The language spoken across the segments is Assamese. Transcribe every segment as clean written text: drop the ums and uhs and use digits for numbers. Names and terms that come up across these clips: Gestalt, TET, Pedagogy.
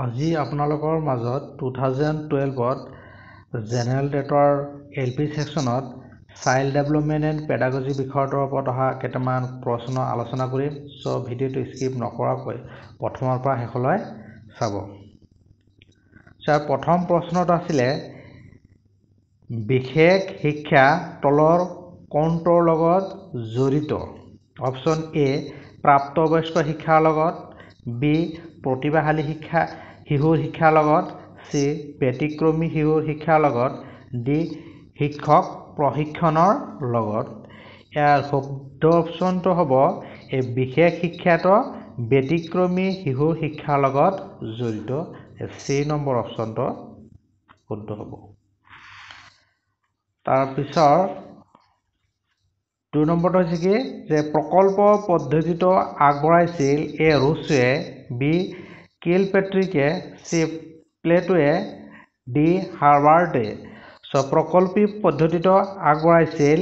আজি আপোনালোকৰ মাজত 2012ত জেনেৰেল টেটৰ এলপি সেকশনত চাইল্ড ডেভেলপমেন্ট এণ্ড পেডাগজি বিষয়ৰ ওপৰত অহা কেইটামান প্ৰশ্ন আলোচনা কৰিম। সো ভিডিঅটো স্কিপ নকৰাকৈ প্ৰথমৰ পৰা শেষলৈ চাব। ছাৰ প্ৰথম প্ৰশ্নটো আছিল বিশেষ শিক্ষা তলৰ কোনটোৰ লগত জড়িত। অপচন এ প্ৰাপ্তবয়স্ক শিক্ষাৰ লগত, বি प्रतिभाशाली शिक्षा शिशुर शिक्षार लगत, सी व्यतिक्रमी शिशुर शिक्षार लगत, डी शिक्षक प्रशिक्षणर लगत। यार शब्द अपशन तो हम ए विशेष शिक्षा तो व्यतिक्रमी शिशुर शिक्षार लगत जड़ित, सी नम्बर अपशन तो शुद्ध हम। तार पिछर दो नम्बर तो कि प्रकल्प पद्धति तो आगबड़ाइल, ए रूसे, बी किलपैट्रिके, सी प्लेटोए, डी हार्वार्डे। सो प्रकल्पी पद्धति तो आगबड़ाइल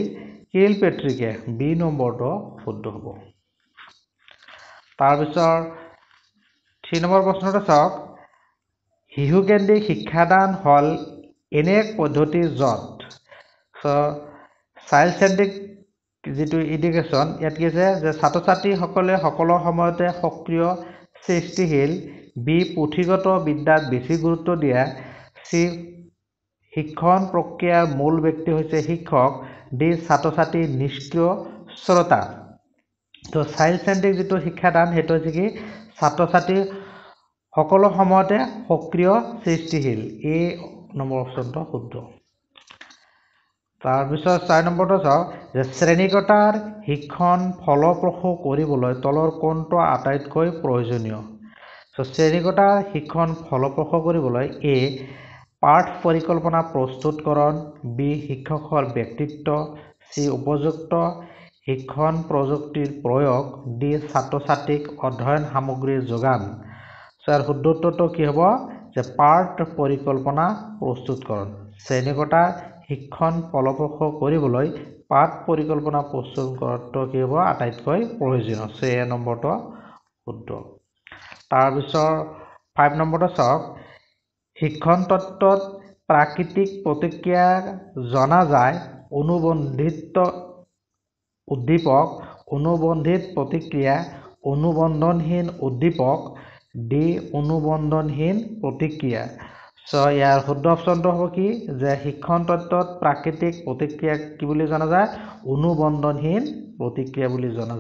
किलपैट्रिके, बी नम्बर तो शुद्ध हम। तार पिछर तीन नम्बर प्रश्न चाव शिशुकेंद्रिक शिक्षादान हल एने एक पद्धति जत। सो चाइल्ड सेंट्रिक जी इडुकेशन इतना छात्र छात्री सको समयते सक्रिय सृष्टिशील, बी पुथिगत विद्यात बेसि गुरुत्व दिया, सी शिक्षण प्रक्रियार मूल व्यक्ति होइसे शिक्षक, डी छात्र छात्री निष्क्रिय श्रोता। तो चाइल्ड सेंट्रिक जी शिक्षादान हेतु कि छात्र छात्री सको समयते सक्रिय सृष्टिशील, ए नम्बर अपशन तो शुद्ध। तार पिछत चार नम्बर तो चाव श्रेणीकतार शिक्षण फलप्रसू কৰিবলৈ তলৰ কোনটো আটাইতকৈ প্ৰয়োজনীয়। सो শ্ৰেণীকতাৰ শিক্ষণ ফলপ্ৰসূ কৰিবলৈ ए পাঠ পৰিকল্পনা প্ৰস্তুতকৰণ, বি শিক্ষকৰ ব্যক্তিত্ব, सी উপযুক্ত শিক্ষণ প্ৰযুক্তিৰ প্ৰয়োগ, डी ছাত্ৰ ছাত্ৰীক অধ্যয়ন সামগ্ৰীৰ যোগান। ছাৰ শুদ্ধ উত্তৰটো কি হ'ব যে পাঠ পৰিকল্পনা প্ৰস্তুতকৰণ। শ্ৰেণীকতা শিক্ষণ ফলপ্ৰসূ কৰিবলৈ পাঠ পৰিকল্পনা প্ৰস্তুত কৰাটো কি হ'ব আটাইতকৈ প্ৰয়োজনীয়, সেই নম্বৰটো শুদ্ধ। তাৰপিছৰ ৫ নম্বৰটো চাওক শিক্ষণ তত্ত্বত প্ৰাকৃতিক প্ৰতিক্ৰিয়া জনা যায়, অনুবন্ধিত উদ্দীপক, অনুবন্ধিত প্ৰতিক্ৰিয়া, অনুবন্ধনহীন উদ্দীপক, ডি অনুবন্ধনহীন প্ৰতিক্ৰিয়া। सो यार शुद्ध अपशन तो हम कि शिक्षण तत्व प्राकृतिक प्रतिक्रिया कि जाना जाए अनुबंधनहीन प्रतिक्रिया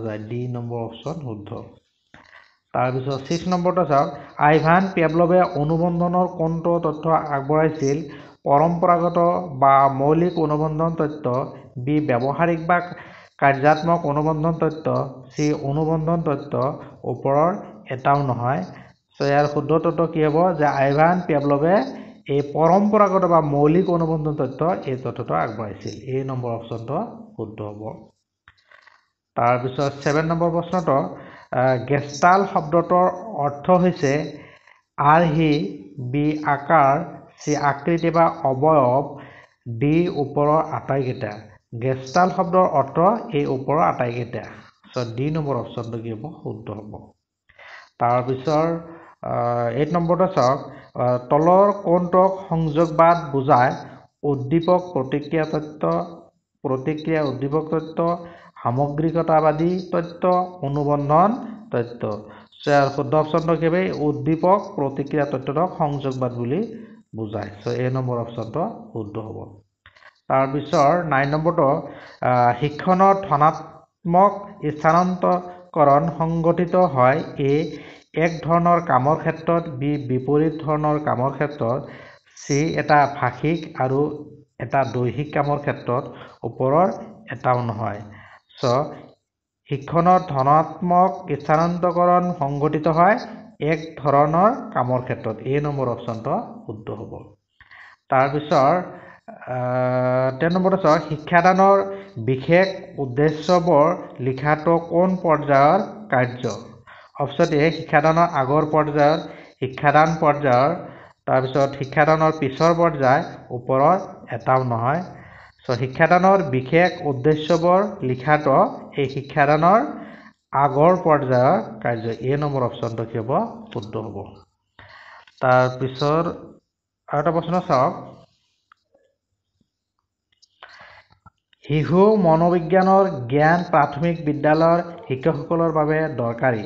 जाए, डी नम्बर अपशन शुद्ध। तार पिछत 6 नम्बर तो चाव आइभान पेब्लवे अनुबंधनर कोनटो तथ्य आगबड़ाइल, परम्परागत बा मौलिक अनुबंधन तथ्य, बी व्यवहारिक बा कार्यात्मक अनुबंधन तथ्य, सी अनुबंधन तथ्य ऊपर एटाओ नहय। सो यार शुद्ध तत्व कि हम जो आइभान पेब्लवे परम्परागत मौलिक अनुबंधन तथ्य तथ्य आगबड़ाइल, ए नम्बर अपशन तो शुद्ध हम। तार पिछत 7 नम्बर प्रश्न तो गेस्टाल शब्दटर अर्थ होइसे आर्हि, बी आकार, सी आकृति बा अवयव, डी ऊपर आटाइकेटा। गेस्टाल शब्दर अर्थ ए ऊपर आटाइकेटा। सो डी नम्बर अपशन तो कि हम शुद्ध हम। तार पिछर 8 नम्बर चाव तलर कोनटक संयोगवाद बुझाय, उद्दीपक प्रतिक्रिया तथ्य, प्रतिक्रिया उद्दीपक तथ्य, सामग्रिकतावादी तथ्य, अनुबंधन तथ्य। सो यार शुद्ध अपशन तो कि उद्दीपक प्रतिक्रिया तथ्यटक संयोगवाद बुझाय, सो ए नम्बर अपशन तो शुद्ध हम। तार पिछर 9 नम्बर तो शिक्षण धनात्मक स्थानान्तरकरण संघटित হয়, ए एक धৰণৰ কামৰ ক্ষেত্ৰত, বি বিপৰীত ধৰণৰ কামৰ ক্ষেত্ৰত, সি এটা ভাষিক আৰু এটা দৈহিক কামৰ ক্ষেত্ৰত, ওপৰৰ এটাও নহয়। সো শিক্ষণৰ ধনাত্মক স্থানান্তৰকৰণ সংঘটিত হয় এক ধৰণৰ কামৰ ক্ষেত্ৰত, এই নম্বৰ অপচনটো শুদ্ধ হ'ব। তাৰ পিছৰ 10 নম্বৰ আছে শিক্ষাদানৰ বিশেষ উদ্দেশ্যবৰ লিখাটো কোন পৰ্যায়ৰ কাৰ্য। অপশন এ শিক্ষাদানৰ আগৰ পৰ্যায়ৰ, শিক্ষাদান পৰ্যায়ৰ, তাৰপিছত শিক্ষাদানৰ পিছৰ পৰ্যায়, ওপৰৰ এটাও নহয়। সো শিক্ষাদানৰ বিশেষ উদ্দেশ্যবৰ লিখাটো এই শিক্ষাদানৰ আগৰ পৰ্যায়ৰ কাৰ্য, এই নম্বৰ অপচনটো কি হ'ব শুদ্ধ হ'ব। तारपिछर आटा प्रश्न चाओक शिशु मनोविज्ञानर ज्ञान प्राथमिक विद्यालयर शिक्षकসকলৰ বাবে দৰকাৰী।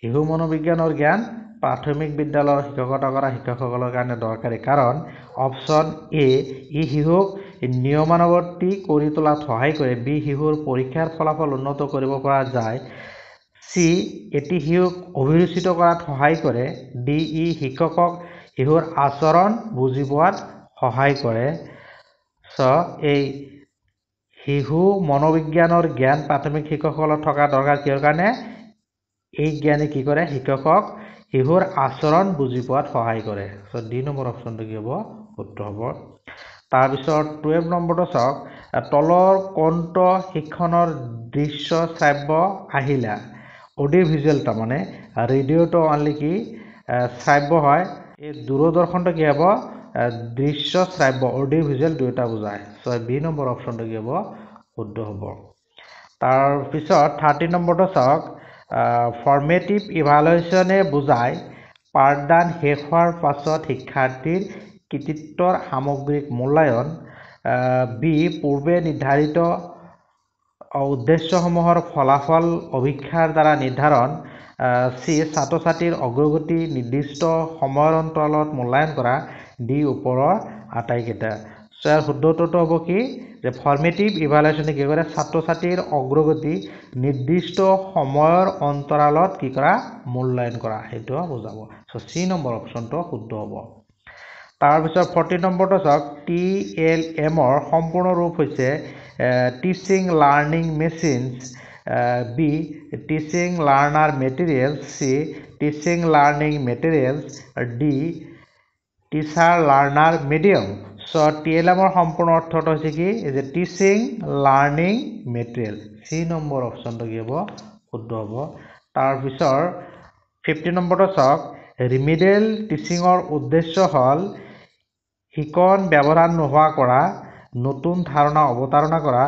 শিশু মনোবিজ্ঞানৰ জ্ঞান प्राथमिक विद्यालय शिक्षकता কৰা শিক্ষকসকলৰ কাৰণে দৰকাৰী কাৰণ অপশন এ ই শিশুক নিয়মানুৱৰ্তী কৰি তোলাত সহায় কৰে, বি শিশুৰ পৰীক্ষাৰ ফলাফল উন্নত কৰিব পৰা যায়, সি এটি শিশুক অভিৰুচিত কৰাত সহায় কৰে, ডি ই শিক্ষকক শিশুৰ আচৰণ বুজি পোৱাত সহায় কৰে। ছ এই শিশু মনোবিজ্ঞানৰ জ্ঞান প্ৰাথমিক শিক্ষকসকলৰ থকা দৰকাৰ কিহৰ কাৰণে এই জ্ঞানে কি কৰে শিক্ষকক শিশুৰ আচৰণ বুজি পোৱাত সহায় কৰে। সো ডি নম্বৰ অপশনটো কি হ'ব উত্তৰ হ'ব। তাৰপিছত 12 নম্বৰটো চাওক তলৰ কোনটো শিক্ষণৰ দৃশ্য শ্ৰাব্য আহিলা অডিও ভিজুৱেল তা মানে ৰেডিঅ'টো অনলি কি শ্ৰাব্য হয়, এই দূৰদৰ্শনটো কি হ'ব দৃশ্য শ্ৰাব্য অডিও ভিজুৱেল দুটা বুজায়। সো বি নম্বৰ অপশনটো কি হ'ব শুদ্ধ হ'ব। তাৰপিছত 13 নম্বৰটো চাওক ফৰ্মেটিভ ইভালুৱেশ্যনে বুজায় পাঠদান শেষ হোৱাৰ পাছত শিক্ষাৰ্থীৰ কৃতিত্বৰ সামগ্ৰিক মূল্যায়ন, বি পূৰ্বে নিৰ্ধাৰিত উদ্দেশ্যসমূহৰ ফলাফল অভিক্ষাৰ দ্বাৰা নিৰ্ধাৰণ, সি ছাত্ৰ ছাত্ৰীৰ অগ্ৰগতি নিৰ্দিষ্ট সময়ৰ অন্তৰালত মূল্যায়ন কৰা, ডি ওপৰৰ আটাইকেইটা। ইয়াৰ শুদ্ধ উত্তৰটো হ'ব কি যে ফৰ্মেটিভ ইভালুৱেশ্যনে কি কৰে ছাত্ৰ ছাত্ৰীৰ অগ্ৰগতি নিৰ্দিষ্ট সময়ৰ অন্তৰালত কি কৰা মূল্যায়ন কৰা সেইটো বুজাব। সো চি নম্বৰ অপশ্যনটো শুদ্ধ হ'ব। তাৰপিছত 40 নম্বৰটো চাওক TLMৰ সম্পূৰ্ণ ৰূপ হৈছে teaching learning machines, B teaching learner materials, C teaching learning materials, D teacher learner medium. So TLMৰ সম্পূৰ্ণ অৰ্থটো হৈছে কি যে teaching learning material, C number অপশ্যনটো কি হ'ব শুদ্ধ হ'ব। তাৰপিছৰ 50 নম্বৰটো চাওক ৰিমিডিয়েল টিচিংৰ উদ্দেশ্য হ'ল শিকন ব্যৱধান নোহোৱা কৰা, নতুন ধাৰণা অৱতাৰণা কৰা,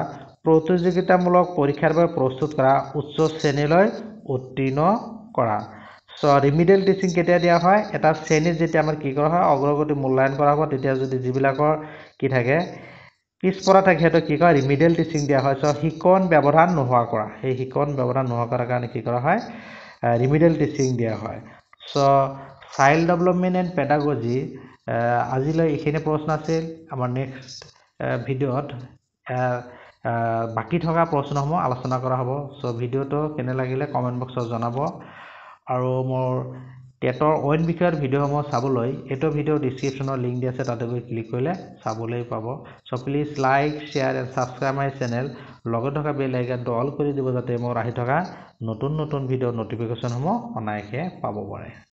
প্ৰতিযোগিতামূলক পৰীক্ষাৰ বাবে প্ৰস্তুত কৰা, উচ্চ শ্ৰেণীলৈ উত্তীৰ্ণ কৰা। সো ৰিমিডিয়েল টিচিং কেতিয়া দিয়া হয় এটা শ্ৰেণীত যেতিয়া আমাৰ কি কৰা হয় অগ্ৰগতি মূল্যায়ন কৰা হ'ব তেতিয়া যদি যিবিলাকৰ কি থাকে পিছপৰা থাকে সেইটো কি কয় ৰিমিডিয়েল টিচিং দিয়া হয়। সো শিকন ব্যৱধান নোহোৱা কৰা সেই শিকন ব্যৱধান নোহোৱা কৰাৰ কাৰণে কি কৰা হয় ৰিমিডিয়েল টিচিং দিয়া হয়। So child development and pedagogy আজিলৈ এইখিনি প্ৰশ্ন আছিল। আমাৰ নেক্সট ভিডিঅ'ত বাকী থকা প্ৰশ্নসমূহ আলোচনা কৰা হ'ব। সো ভিডিঅ'টো কেনে লাগিলে কমেণ্ট বক্সত জনাব আৰু মোৰ টেটৰ অইন বিষয়ৰ ভিডিঅ'সমূহ চাবলৈ এইটো ভিডিঅ' ডিছক্ৰিপশ্যনৰ লিংক দিয়া আছে তাতে গৈ ক্লিক কৰিলে চাবলৈ পাব। So please like share and subscribe my channel, লগত থকা বেল আইকনটো অল কৰি দিব যাতে মোৰ আহি থকা নতুন নতুন ভিডিঅ'ৰ ন'টিফিকেশ্যনসমূহ অনায়াসে পাব পাৰে।